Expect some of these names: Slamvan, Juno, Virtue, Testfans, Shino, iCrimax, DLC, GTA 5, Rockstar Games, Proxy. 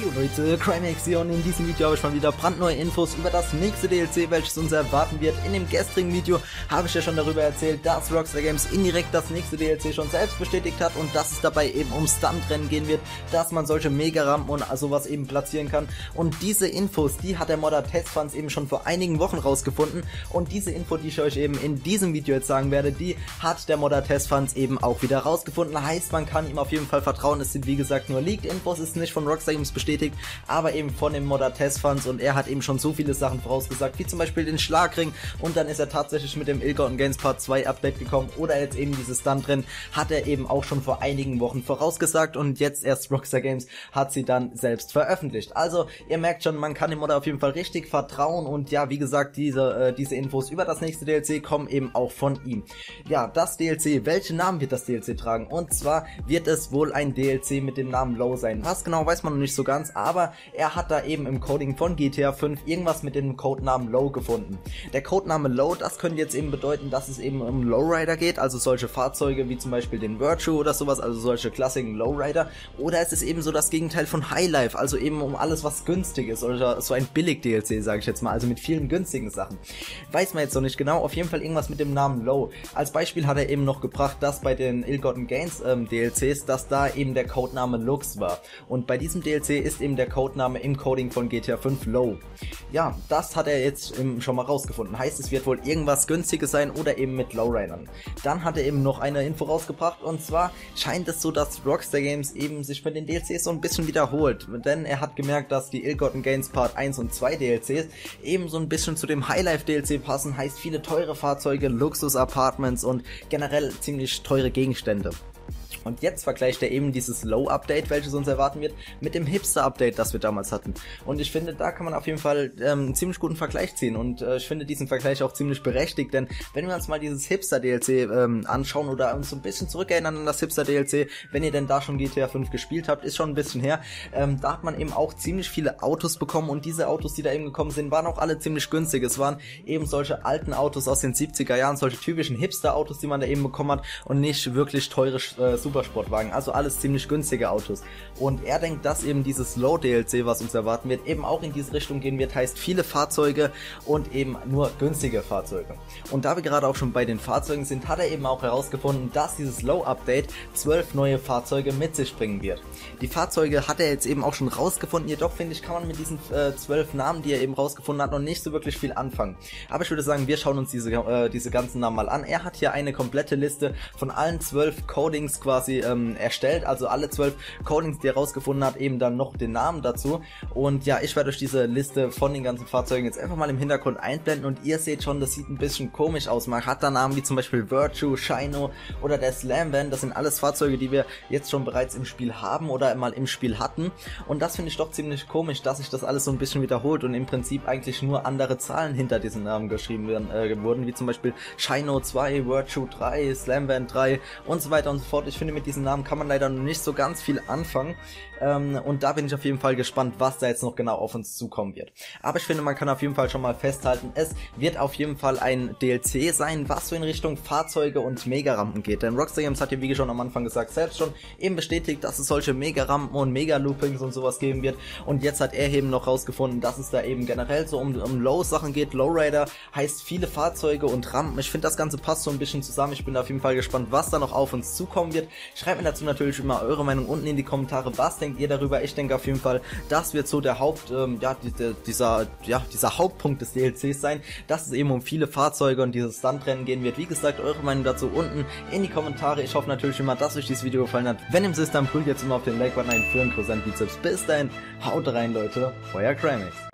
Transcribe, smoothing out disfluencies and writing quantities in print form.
Hey Leute, iCrimax hier und in diesem Video habe ich mal wieder brandneue Infos über das nächste DLC, welches uns erwarten wird. In dem gestrigen Video habe ich ja schon darüber erzählt, dass Rockstar Games indirekt das nächste DLC schon selbst bestätigt hat und dass es dabei eben um Stuntrennen gehen wird, dass man solche Mega-Rampen und sowas eben platzieren kann. Und diese Infos, die hat der Modder Testfans eben schon vor einigen Wochen rausgefunden und diese Info, die ich euch eben in diesem Video jetzt sagen werde, die hat der Modder Testfans eben auch wieder rausgefunden. Heißt, man kann ihm auf jeden Fall vertrauen. Es sind wie gesagt nur Leaked-Infos, ist nicht von Rockstar Games bestätigt, aber eben von dem Modder Testfans, und er hat eben schon so viele Sachen vorausgesagt, wie zum Beispiel den Schlagring, und dann ist er tatsächlich mit dem Ilka und Games Part 2 Update gekommen, oder jetzt eben dieses Stuntrennen hat er eben auch schon vor einigen Wochen vorausgesagt und jetzt erst Rockstar Games hat sie dann selbst veröffentlicht. Also ihr merkt schon, man kann dem Modder auf jeden Fall richtig vertrauen und ja, wie gesagt, diese Infos über das nächste DLC kommen eben auch von ihm. Ja, das DLC, welchen Namen wird das DLC tragen? Und zwar wird es wohl ein DLC mit dem Namen Low sein. Was genau, weiß man noch nicht so ganz, aber er hat da eben im Coding von GTA 5 irgendwas mit dem Codenamen Low gefunden. Der Codename Low, das könnte jetzt eben bedeuten, dass es eben um Lowrider geht, also solche Fahrzeuge wie zum Beispiel den Virtue oder sowas, also solche klassischen Lowrider, oder es ist eben so das Gegenteil von Highlife, also eben um alles, was günstig ist, oder so ein Billig-DLC, sage ich jetzt mal, also mit vielen günstigen Sachen. Weiß man jetzt noch nicht genau, auf jeden Fall irgendwas mit dem Namen Low. Als Beispiel hat er eben noch gebracht, dass bei den Ill-Gotten Gains DLCs, dass da eben der Codename Lux war. Und bei diesem DLC ist eben der Codename im Coding von GTA 5 Low. Ja, das hat er jetzt schon mal rausgefunden. Heißt, es wird wohl irgendwas Günstiges sein oder eben mit Lowridern. Dann hat er eben noch eine Info rausgebracht, und zwar scheint es so, dass Rockstar Games eben sich mit den DLCs so ein bisschen wiederholt. Denn er hat gemerkt, dass die Ill-Gotten Gains Part 1 und 2 DLCs eben so ein bisschen zu dem Highlife DLC passen. Heißt, viele teure Fahrzeuge, Luxus-Apartments und generell ziemlich teure Gegenstände. Und jetzt vergleicht er eben dieses Low-Update, welches uns erwarten wird, mit dem Hipster-Update, das wir damals hatten. Und ich finde, da kann man auf jeden Fall einen ziemlich guten Vergleich ziehen. Und ich finde diesen Vergleich auch ziemlich berechtigt, denn wenn wir uns mal dieses Hipster-DLC anschauen oder uns so ein bisschen zurückerinnern an das Hipster-DLC, wenn ihr denn da schon GTA 5 gespielt habt, ist schon ein bisschen her, da hat man eben auch ziemlich viele Autos bekommen, und diese Autos, die da eben gekommen sind, waren auch alle ziemlich günstig. Es waren eben solche alten Autos aus den 70er Jahren, solche typischen Hipster-Autos, die man da eben bekommen hat, und nicht wirklich teure Super Sportwagen, also alles ziemlich günstige Autos. Und er denkt, dass eben dieses Low-DLC, was uns erwarten wird, eben auch in diese Richtung gehen wird, heißt viele Fahrzeuge und eben nur günstige Fahrzeuge. Und da wir gerade auch schon bei den Fahrzeugen sind, hat er eben auch herausgefunden, dass dieses Low-Update 12 neue Fahrzeuge mit sich bringen wird. Die Fahrzeuge hat er jetzt eben auch schon rausgefunden, jedoch finde ich, kann man mit diesen 12 Namen, die er eben rausgefunden hat, noch nicht so wirklich viel anfangen. Aber ich würde sagen, wir schauen uns diese ganzen Namen mal an. Er hat hier eine komplette Liste von allen 12 Codings quasi erstellt, also alle 12 Codings, die er rausgefunden hat, eben dann noch den Namen dazu. Und ja, ich werde euch diese Liste von den ganzen Fahrzeugen jetzt einfach mal im Hintergrund einblenden, und ihr seht schon, das sieht ein bisschen komisch aus. Man hat da Namen wie zum Beispiel Virtue, Shino oder der Slamvan, das sind alles Fahrzeuge, die wir jetzt schon bereits im Spiel haben oder mal im Spiel hatten, und das finde ich doch ziemlich komisch, dass sich das alles so ein bisschen wiederholt und im Prinzip eigentlich nur andere Zahlen hinter diesen Namen geschrieben werden, wurden, wie zum Beispiel Shino 2, Virtue 3, Slamvan 3 und so weiter und so fort. Ich finde, mit diesen Namen kann man leider nicht so ganz viel anfangen, und da bin ich auf jeden Fall gespannt, was da jetzt noch genau auf uns zukommen wird. Aber ich finde, man kann auf jeden Fall schon mal festhalten, es wird auf jeden Fall ein DLC sein, was so in Richtung Fahrzeuge und Mega-Rampen geht, denn Rockstar Games hat ja, wie schon am Anfang gesagt, selbst schon eben bestätigt, dass es solche Mega-Rampen und Mega-Loopings und sowas geben wird, und jetzt hat er eben noch rausgefunden, dass es da eben generell so um Low-Sachen geht. Lowrider heißt viele Fahrzeuge und Rampen. Ich finde, das Ganze passt so ein bisschen zusammen. Ich bin auf jeden Fall gespannt, was da noch auf uns zukommen wird. Schreibt mir dazu natürlich immer eure Meinung unten in die Kommentare. Was denkt ihr darüber? Ich denke auf jeden Fall, das wird so der dieser Hauptpunkt des DLCs sein, dass es eben um viele Fahrzeuge und dieses Stuntrennen gehen wird. Wie gesagt, eure Meinung dazu unten in die Kommentare. Ich hoffe natürlich immer, dass euch dieses Video gefallen hat. Wenn ihr es ist, dann drückt jetzt immer auf den Like-Button für einen Kuss an Bizeps. Bis dahin, haut rein, Leute. Euer iCrimax.